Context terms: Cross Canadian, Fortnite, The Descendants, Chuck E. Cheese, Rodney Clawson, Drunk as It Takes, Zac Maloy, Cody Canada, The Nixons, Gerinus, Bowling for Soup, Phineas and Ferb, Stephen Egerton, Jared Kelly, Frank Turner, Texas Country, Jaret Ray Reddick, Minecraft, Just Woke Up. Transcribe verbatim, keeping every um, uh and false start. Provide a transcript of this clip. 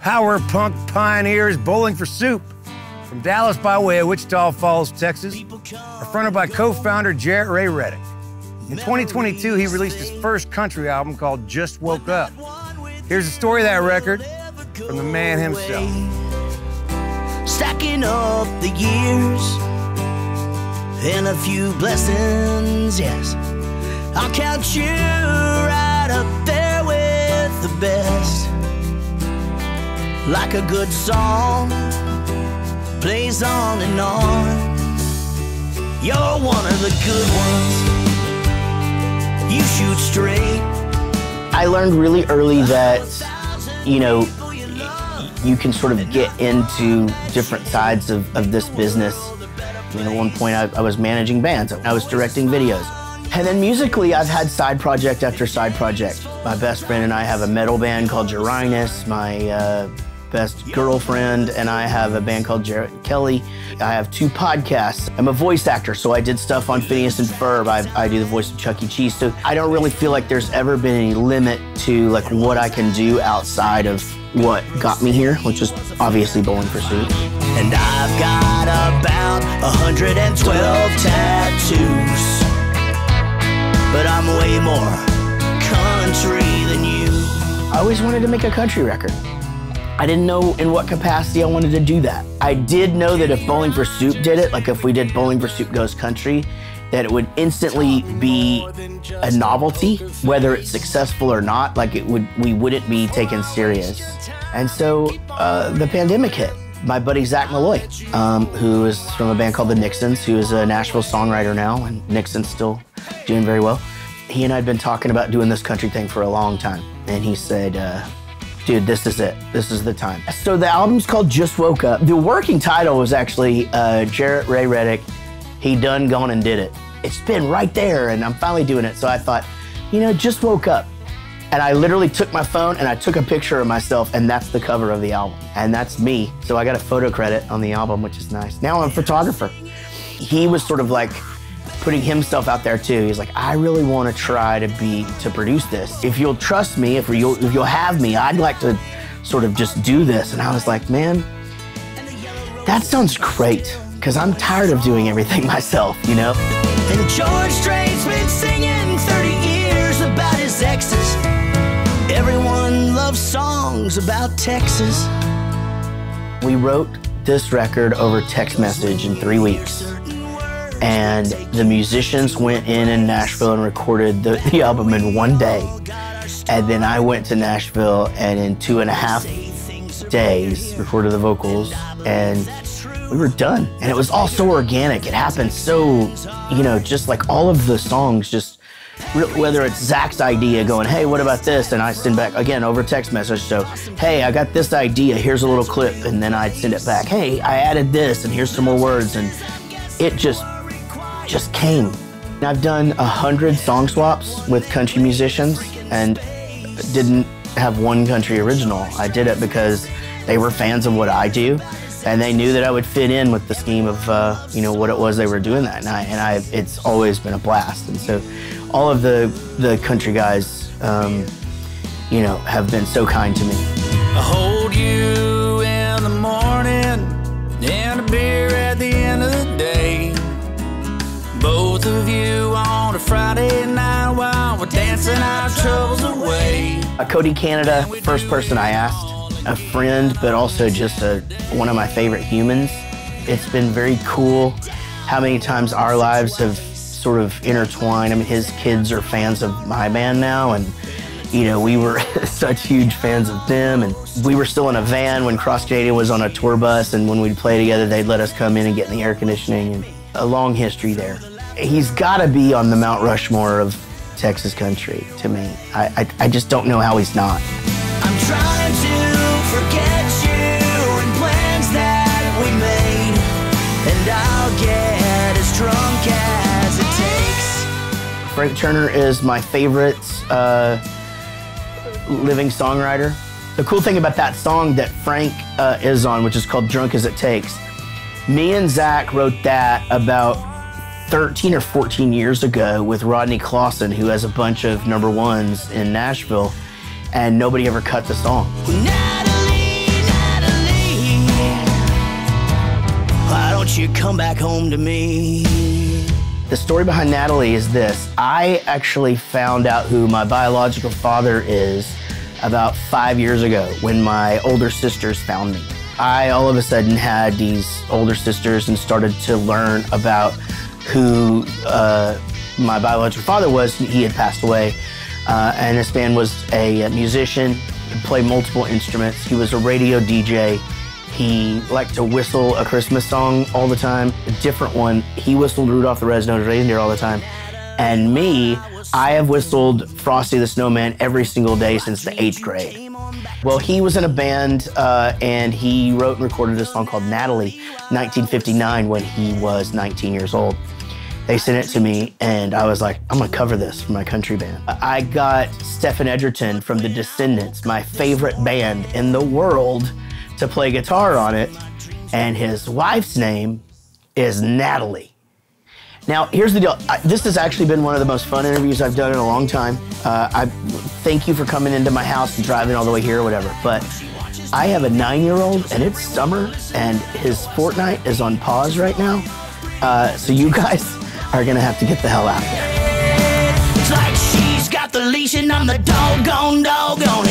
power punk pioneers Bowling for Soup from Dallas by way of Wichita Falls, Texas, are fronted by co-founder Jaret Ray Reddick. In twenty twenty-two, he released his first country album called Just Woke Up. Here's the story of that record from the man himself. Stacking up the years and a few blessings, yes. I'll count you right up there with the best. Like a good song plays on and on. You're one of the good ones. You shoot straight. I learned really early that, you know, you can sort of get into different sides of, of this business. I mean, at one point I, I was managing bands, I was directing videos. And then musically, I've had side project after side project. My best friend and I have a metal band called Gerinus. My uh, best girlfriend and I have a band called Jared Kelly. I have two podcasts. I'm a voice actor, so I did stuff on Phineas and Ferb. I, I do the voice of Chuck E. Cheese. So I don't really feel like there's ever been any limit to like what I can do outside of what got me here, which is obviously Bowling for Soup. And I've got about one hundred twelve tattoos. But I'm way more country than you. I always wanted to make a country record. I didn't know in what capacity I wanted to do that. I did know that if Bowling for Soup did it, like if we did Bowling for Soup Goes Country, that it would instantly be a novelty, whether it's successful or not. Like it would, we wouldn't be taken serious. And so uh, the pandemic hit. My buddy Zac Maloy, um, who is from a band called The Nixons, who is a Nashville songwriter now, and Nixon's still doing very well. He and I had been talking about doing this country thing for a long time, and he said, uh, dude, this is it. This is the time. So the album's called Just Woke Up. The working title was actually uh, Jaret Ray Reddick, He Done Gone and Did It. It's been right there, and I'm finally doing it. So I thought, you know, just woke up. And I literally took my phone and I took a picture of myself, and that's the cover of the album. And that's me. So I got a photo credit on the album, which is nice. Now I'm a photographer. He was sort of like putting himself out there too. He's like, I really want to try to be, to produce this. If you'll trust me, if you'll, if you'll have me, I'd like to sort of just do this. And I was like, man, that sounds great. Cause I'm tired of doing everything myself, you know? And George Strait's been singing thirty years about his exes. Everyone loves songs about Texas. We wrote this record over text message in three weeks. And the musicians went in in Nashville and recorded the, the album in one day. And then I went to Nashville and in two and a half days recorded the vocals, and we were done. And it was all so organic. It happened so, you know, just like all of the songs just, whether it's Zach's idea going, hey, what about this? And I send back, again, over text message. So, hey, I got this idea. Here's a little clip. And then I'd send it back. Hey, I added this. And here's some more words. And it just, just came. And I've done a hundred song swaps with country musicians and didn't have one country original. I did it because they were fans of what I do. And they knew that I would fit in with the scheme of, uh, you know, what it was they were doing that night. And I, it's always been a blast. And so all of the, the country guys, um, you know, have been so kind to me. I hold you in the morning and a beer at the end of the day. Both of you on a Friday night while we're dancing our troubles away. Uh, Cody Canada, first person I asked. A friend, but also just a, one of my favorite humans. It's been very cool how many times our lives have sort of intertwined. I mean, his kids are fans of my band now, and you know, we were such huge fans of them, and we were still in a van when Cross Canadian was on a tour bus, and when we'd play together, they'd let us come in and get in the air conditioning, and a long history there. He's gotta be on the Mount Rushmore of Texas country to me. I, I, I just don't know how he's not. I'm trying to forget you and plans that we made, and I'll get as drunk as it takes. Frank Turner is my favorite uh, living songwriter. The cool thing about that song that Frank uh, is on, which is called Drunk as It Takes, me and Zach wrote that about thirteen or fourteen years ago with Rodney Clawson, who has a bunch of number ones in Nashville, and nobody ever cut the song. Natalie. don't you come back home to me? The story behind Natalie is this. I actually found out who my biological father is about five years ago when my older sisters found me. I all of a sudden had these older sisters and started to learn about who uh, my biological father was. He had passed away, uh, and this man was a musician, could play multiple instruments. He was a radio D J. He liked to whistle a Christmas song all the time, a different one. He whistled Rudolph the Red-Nosed Reindeer all the time. And me, I have whistled Frosty the Snowman every single day since the eighth grade. Well, he was in a band, uh, and he wrote and recorded a song called Natalie, nineteen fifty-nine, when he was nineteen years old. They sent it to me, and I was like, I'm gonna cover this for my country band. I got Stephen Egerton from The Descendants, my favorite band in the world, to play guitar on it, and his wife's name is Natalie. Now, here's the deal. I, this has actually been one of the most fun interviews I've done in a long time. Uh, I thank you for coming into my house and driving all the way here or whatever, but I have a nine-year-old, and it's summer, and his Fortnite is on pause right now, uh, so you guys are gonna have to get the hell out of here. It's like she's got the leash and I'm the doggone doggone.